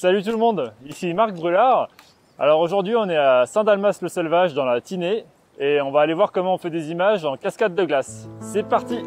Salut tout le monde, ici Marc Brulard. Alors aujourd'hui on est à Saint-Dalmas-le-Selvage dans la Tinée et on va aller voir comment on fait des images en cascade de glace. C'est parti.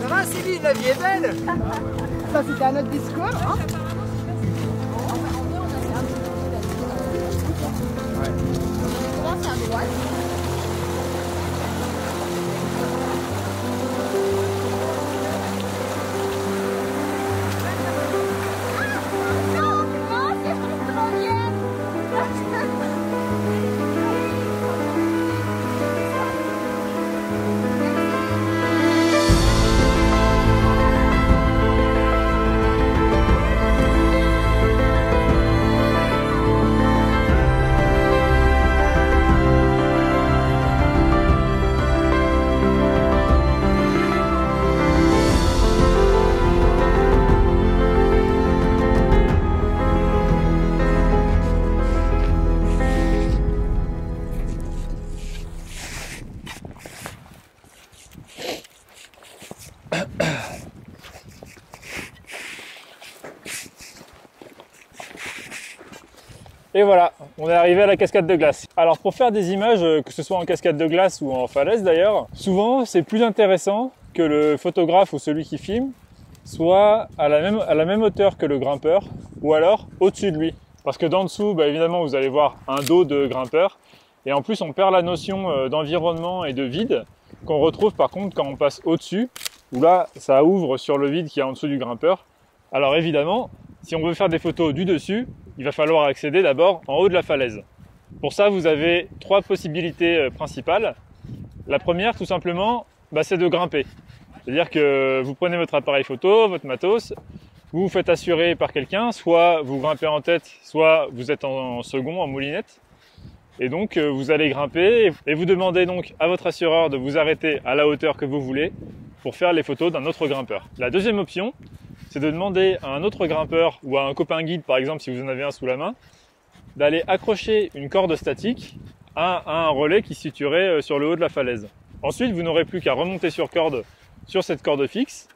Ça va Sylvie, la vie est belle. Ça c'était un autre discours hein. Et voilà, on est arrivé à la cascade de glace. Alors pour faire des images, que ce soit en cascade de glace ou en falaise d'ailleurs, souvent c'est plus intéressant que le photographe ou celui qui filme soit à la même hauteur que le grimpeur ou alors au-dessus de lui. Parce que d'en dessous, bah, évidemment, vous allez voir un dos de grimpeur et en plus on perd la notion d'environnement et de vide qu'on retrouve par contre quand on passe au-dessus où là, ça ouvre sur le vide qu'il y a en dessous du grimpeur. Alors évidemment, si on veut faire des photos du dessus, il va falloir accéder d'abord en haut de la falaise. Pour ça, vous avez trois possibilités principales. La première, tout simplement, bah, c'est de grimper. C'est-à-dire que vous prenez votre appareil photo, votre matos, vous vous faites assurer par quelqu'un, soit vous grimpez en tête, soit vous êtes en second, en moulinette. Et donc, vous allez grimper et vous demandez donc à votre assureur de vous arrêter à la hauteur que vous voulez pour faire les photos d'un autre grimpeur. La deuxième option, c'est de demander à un autre grimpeur ou à un copain guide, par exemple, si vous en avez un sous la main, d'aller accrocher une corde statique à un relais qui se situerait sur le haut de la falaise. Ensuite, vous n'aurez plus qu'à remonter sur cette corde fixe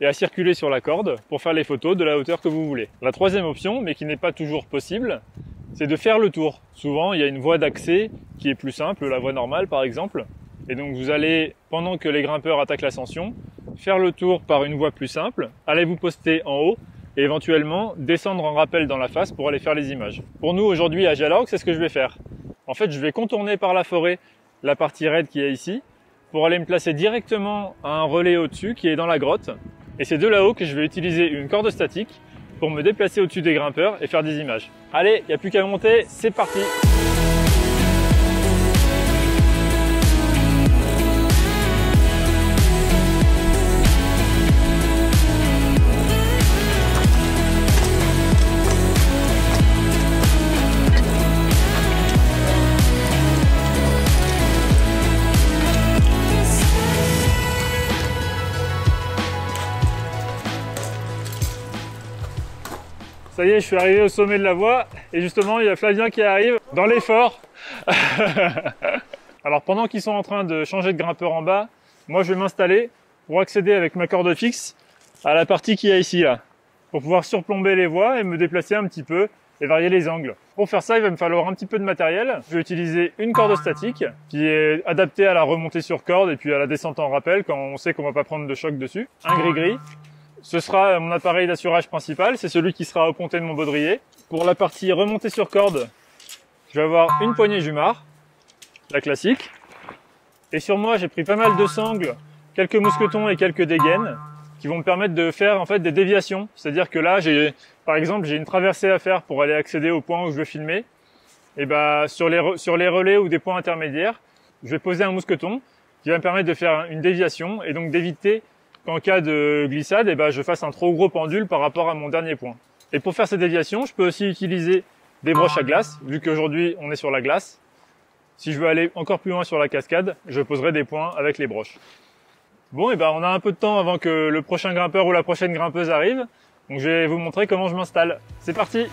et à circuler sur la corde pour faire les photos de la hauteur que vous voulez. La troisième option, mais qui n'est pas toujours possible, c'est de faire le tour. Souvent, il y a une voie d'accès qui est plus simple, la voie normale par exemple, et donc vous allez, pendant que les grimpeurs attaquent l'ascension, faire le tour par une voie plus simple, allez vous poster en haut et éventuellement descendre en rappel dans la face pour aller faire les images. Pour nous aujourd'hui à Jalorgues, c'est ce que je vais faire. En fait, je vais contourner par la forêt la partie raide qui est ici pour aller me placer directement à un relais au-dessus qui est dans la grotte. Et c'est de là-haut que je vais utiliser une corde statique pour me déplacer au-dessus des grimpeurs et faire des images. Allez, il n'y a plus qu'à monter, c'est parti! Ça y est, je suis arrivé au sommet de la voie et justement il y a Flavien qui arrive dans l'effort. Alors pendant qu'ils sont en train de changer de grimpeur en bas, moi je vais m'installer pour accéder avec ma corde fixe à la partie qu'il y a ici là, pour pouvoir surplomber les voies et me déplacer un petit peu et varier les angles. Pour faire ça, il va me falloir un petit peu de matériel. Je vais utiliser une corde statique qui est adaptée à la remontée sur corde et puis à la descente en rappel quand on sait qu'on va pas prendre de choc dessus. Un gris-gris. Ce sera mon appareil d'assurage principal, c'est celui qui sera au pontet de mon baudrier. Pour la partie remontée sur corde, je vais avoir une poignée jumar, la classique. Et sur moi, j'ai pris pas mal de sangles, quelques mousquetons et quelques dégaines qui vont me permettre de faire en fait des déviations. C'est-à-dire que là, par exemple, j'ai une traversée à faire pour aller accéder au point où je veux filmer. Et bah, sur les relais ou des points intermédiaires, je vais poser un mousqueton qui va me permettre de faire une déviation et donc d'éviter qu'en cas de glissade, eh ben, je fasse un trop gros pendule par rapport à mon dernier point. Et pour faire ces déviations, je peux aussi utiliser des broches à glace, vu qu'aujourd'hui on est sur la glace. Si je veux aller encore plus loin sur la cascade, je poserai des points avec les broches. Bon, eh ben, on a un peu de temps avant que le prochain grimpeur ou la prochaine grimpeuse arrive. Donc je vais vous montrer comment je m'installe. C'est parti!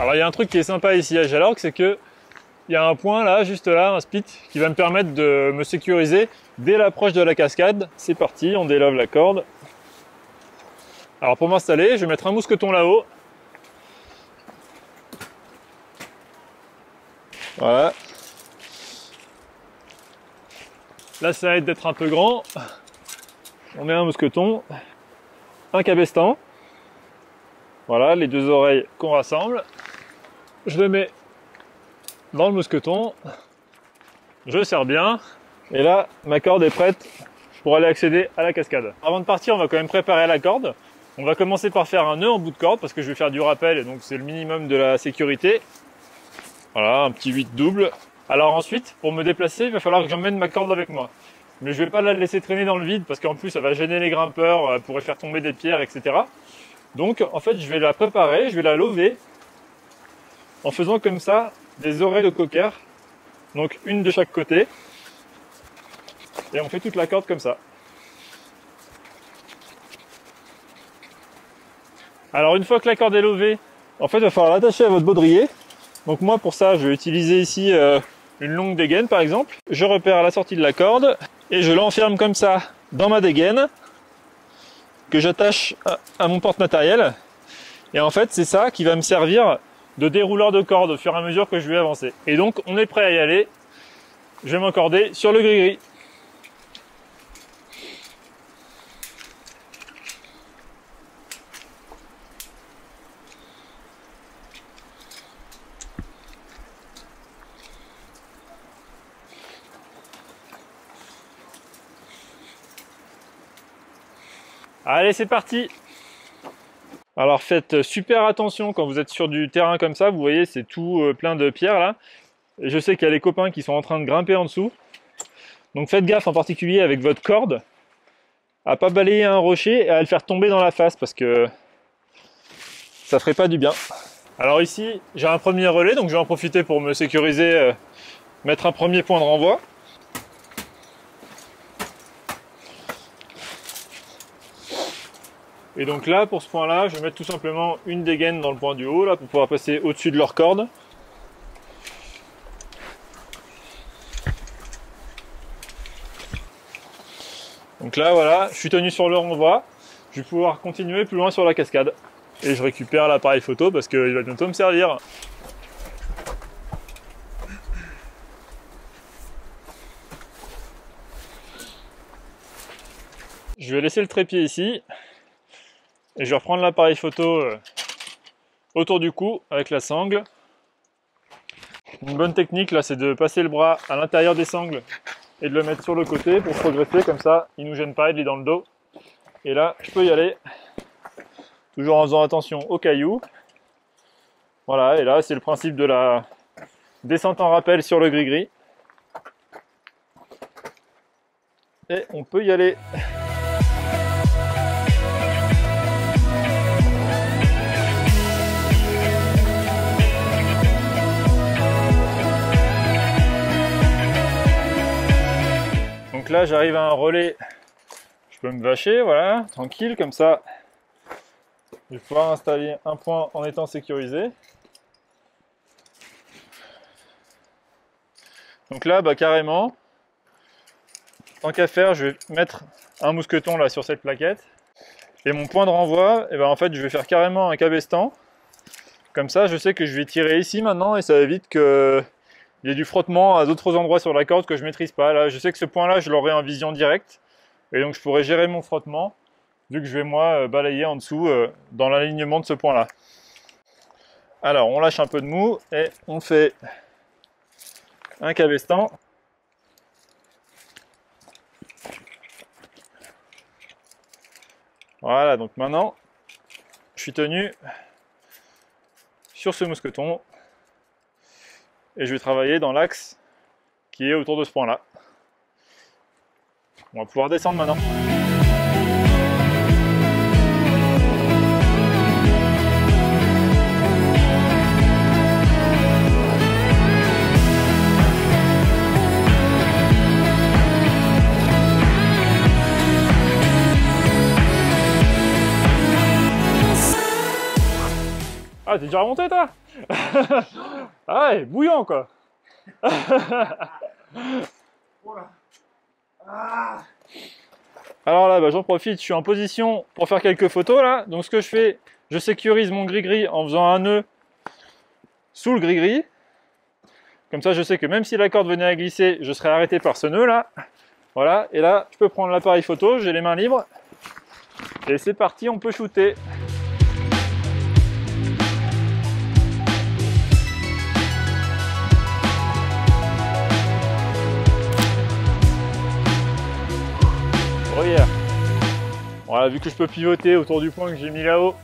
Alors il y a un truc qui est sympa ici à Jalorgues, c'est que il y a un point là, juste là, un spit, qui va me permettre de me sécuriser dès l'approche de la cascade. C'est parti, on délove la corde. Alors pour m'installer, je vais mettre un mousqueton là-haut. Voilà. Là, ça aide d'être un peu grand. On met un mousqueton, un cabestan. Voilà, les deux oreilles qu'on rassemble. Je le mets dans le mousqueton. Je serre bien. Et là, ma corde est prête pour aller accéder à la cascade. Avant de partir, on va quand même préparer la corde. On va commencer par faire un nœud en bout de corde parce que je vais faire du rappel et donc c'est le minimum de la sécurité. Voilà, un petit 8 double. Alors ensuite, pour me déplacer, il va falloir que j'emmène ma corde avec moi. Mais je ne vais pas la laisser traîner dans le vide parce qu'en plus, ça va gêner les grimpeurs, elle pourrait faire tomber des pierres, etc. Donc, en fait, je vais la préparer, je vais la lever en faisant comme ça des oreilles de cocker. Donc, une de chaque côté. Et on fait toute la corde comme ça. Alors, une fois que la corde est levée, en fait, il va falloir l'attacher à votre baudrier. Donc moi pour ça je vais utiliser ici une longue dégaine par exemple. Je repère la sortie de la corde et je l'enferme comme ça dans ma dégaine que j'attache à mon porte-matériel. Et en fait c'est ça qui va me servir de dérouleur de corde au fur et à mesure que je vais avancer. Et donc on est prêt à y aller. Je vais m'encorder sur le gris-gris. Allez, c'est parti! Alors faites super attention quand vous êtes sur du terrain comme ça, vous voyez c'est tout plein de pierres là. Et je sais qu'il y a les copains qui sont en train de grimper en dessous. Donc faites gaffe en particulier avec votre corde à pas balayer un rocher et à le faire tomber dans la face parce que ça ferait pas du bien. Alors ici j'ai un premier relais donc je vais en profiter pour me sécuriser, mettre un premier point de renvoi. Et donc là, pour ce point-là, je vais mettre tout simplement une dégaine dans le point du haut, là, pour pouvoir passer au-dessus de leur corde. Donc là, voilà, je suis tenu sur le renvoi. Je vais pouvoir continuer plus loin sur la cascade. Et je récupère l'appareil photo parce qu'il va bientôt me servir. Je vais laisser le trépied ici. Et je vais reprendre l'appareil photo autour du cou avec la sangle. Une bonne technique là, c'est de passer le bras à l'intérieur des sangles et de le mettre sur le côté pour progresser, comme ça il ne nous gêne pas, il est dans le dos. Et là je peux y aller, toujours en faisant attention aux cailloux. Voilà, et là c'est le principe de la descente en rappel sur le gris-gris. Et on peut y aller. Donc là j'arrive à un relais, je peux me vacher, voilà, tranquille, comme ça je vais pouvoir installer un point en étant sécurisé. Donc là bah carrément, tant qu'à faire je vais mettre un mousqueton là sur cette plaquette. Et mon point de renvoi, et ben en fait je vais faire carrément un cabestan. Comme ça je sais que je vais tirer ici maintenant et ça évite que... il y a du frottement à d'autres endroits sur la corde que je ne maîtrise pas. Là, je sais que ce point-là, je l'aurai en vision directe. Et donc, je pourrai gérer mon frottement, vu que je vais, moi, balayer en dessous dans l'alignement de ce point-là. Alors, on lâche un peu de mou et on fait un cabestan. Voilà, donc maintenant, je suis tenu sur ce mousqueton. Et je vais travailler dans l'axe qui est autour de ce point-là. On va pouvoir descendre maintenant. Ah, t'es déjà remonté, toi? Ah ouais, bouillant quoi. Alors là, bah, j'en profite, je suis en position pour faire quelques photos là. Donc ce que je fais, je sécurise mon gris-gris en faisant un nœud sous le gris-gris. Comme ça, je sais que même si la corde venait à glisser, je serais arrêté par ce nœud là. Voilà, et là, je peux prendre l'appareil photo, j'ai les mains libres. Et c'est parti, on peut shooter. Voilà, vu que je peux pivoter autour du point que j'ai mis là-haut,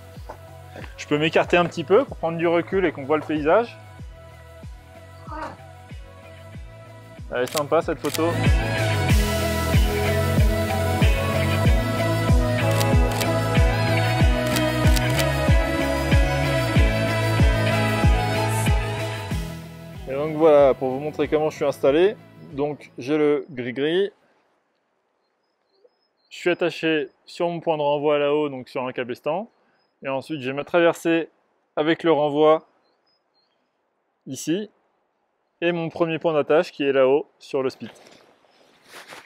je peux m'écarter un petit peu pour prendre du recul et qu'on voit le paysage. Elle est sympa cette photo. Et donc voilà, pour vous montrer comment je suis installé, donc j'ai le gris-gris. Je suis attaché sur mon point de renvoi là-haut, donc sur un cabestan. Et ensuite, j'ai ma traversée avec le renvoi ici. Et mon premier point d'attache qui est là-haut sur le spit.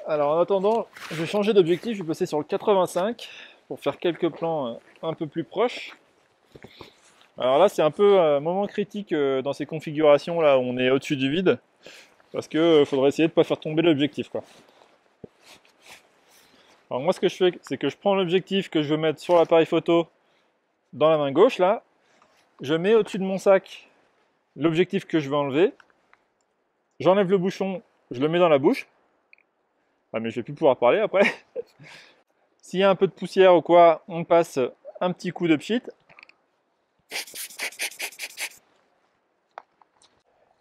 Alors en attendant, je vais changer d'objectif. Je vais passer sur le 85 pour faire quelques plans un peu plus proches. Alors là, c'est un peu un moment critique dans ces configurations là où on est au-dessus du vide. Parce qu'il faudrait essayer de ne pas faire tomber l'objectif, quoi. Alors moi ce que je fais, c'est que je prends l'objectif que je veux mettre sur l'appareil photo dans la main gauche là, je mets au-dessus de mon sac l'objectif que je veux enlever, j'enlève le bouchon, je le mets dans la bouche, ah, mais je vais plus pouvoir parler après. S'il y a un peu de poussière ou quoi, on passe un petit coup de pchit.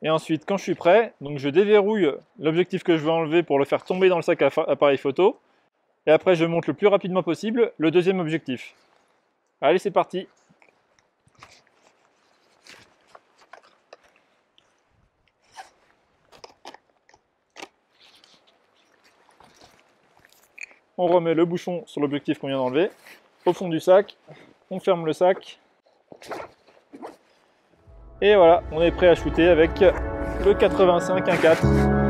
Et ensuite quand je suis prêt, donc je déverrouille l'objectif que je veux enlever pour le faire tomber dans le sac à appareil photo. Et après, je monte le plus rapidement possible le deuxième objectif. Allez, c'est parti. On remet le bouchon sur l'objectif qu'on vient d'enlever. Au fond du sac, on ferme le sac. Et voilà, on est prêt à shooter avec le 85 1.4.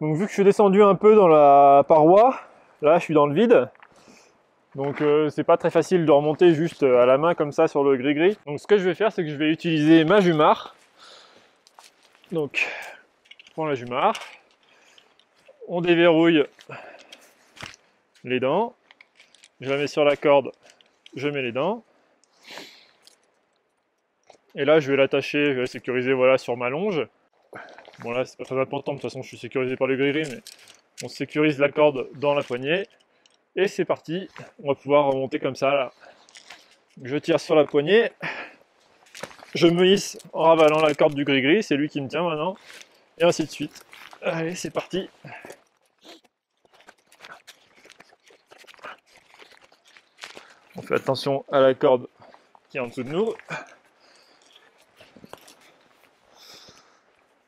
Donc vu que je suis descendu un peu dans la paroi, là je suis dans le vide, donc c'est pas très facile de remonter juste à la main comme ça sur le gris-gris. Donc ce que je vais faire, c'est que je vais utiliser ma jumare. Donc je prends la jumare, on déverrouille les dents, je la mets sur la corde, je mets les dents. Et là je vais l'attacher, je vais la sécuriser, voilà, sur ma longe. Bon là c'est pas très important, de toute façon je suis sécurisé par le gris-gris, mais on sécurise la corde dans la poignée. Et c'est parti, on va pouvoir remonter comme ça là. Je tire sur la poignée, je me hisse en ravalant la corde du gris-gris, c'est lui qui me tient maintenant. Et ainsi de suite. Allez, c'est parti. On fait attention à la corde qui est en dessous de nous.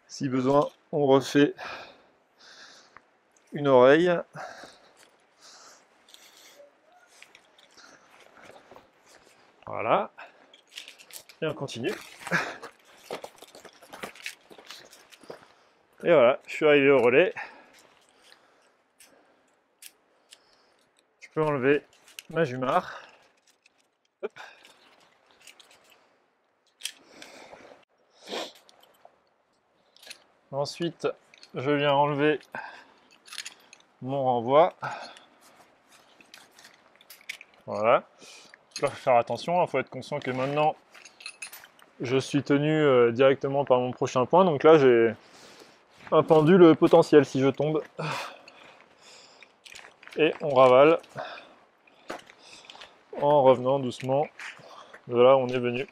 Si besoin, on refait une oreille. Voilà. Et on continue. Et voilà, je suis arrivé au relais. Je peux enlever ma jumare. Hop. Ensuite, je viens enlever mon renvoi. Voilà. Il faut faire attention, il faut être conscient que maintenant je suis tenu directement par mon prochain point, donc là j'ai un pendule potentiel si je tombe. Et on ravale en revenant doucement de là où on est venu.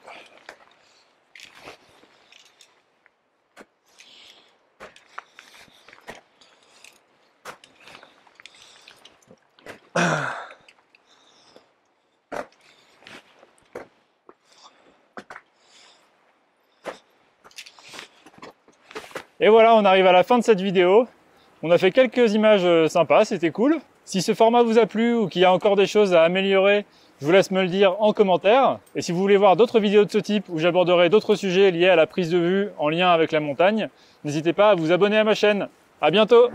Et voilà, on arrive à la fin de cette vidéo. On a fait quelques images sympas, c'était cool. Si ce format vous a plu ou qu'il y a encore des choses à améliorer, je vous laisse me le dire en commentaire. Et si vous voulez voir d'autres vidéos de ce type où j'aborderai d'autres sujets liés à la prise de vue en lien avec la montagne, n'hésitez pas à vous abonner à ma chaîne. À bientôt!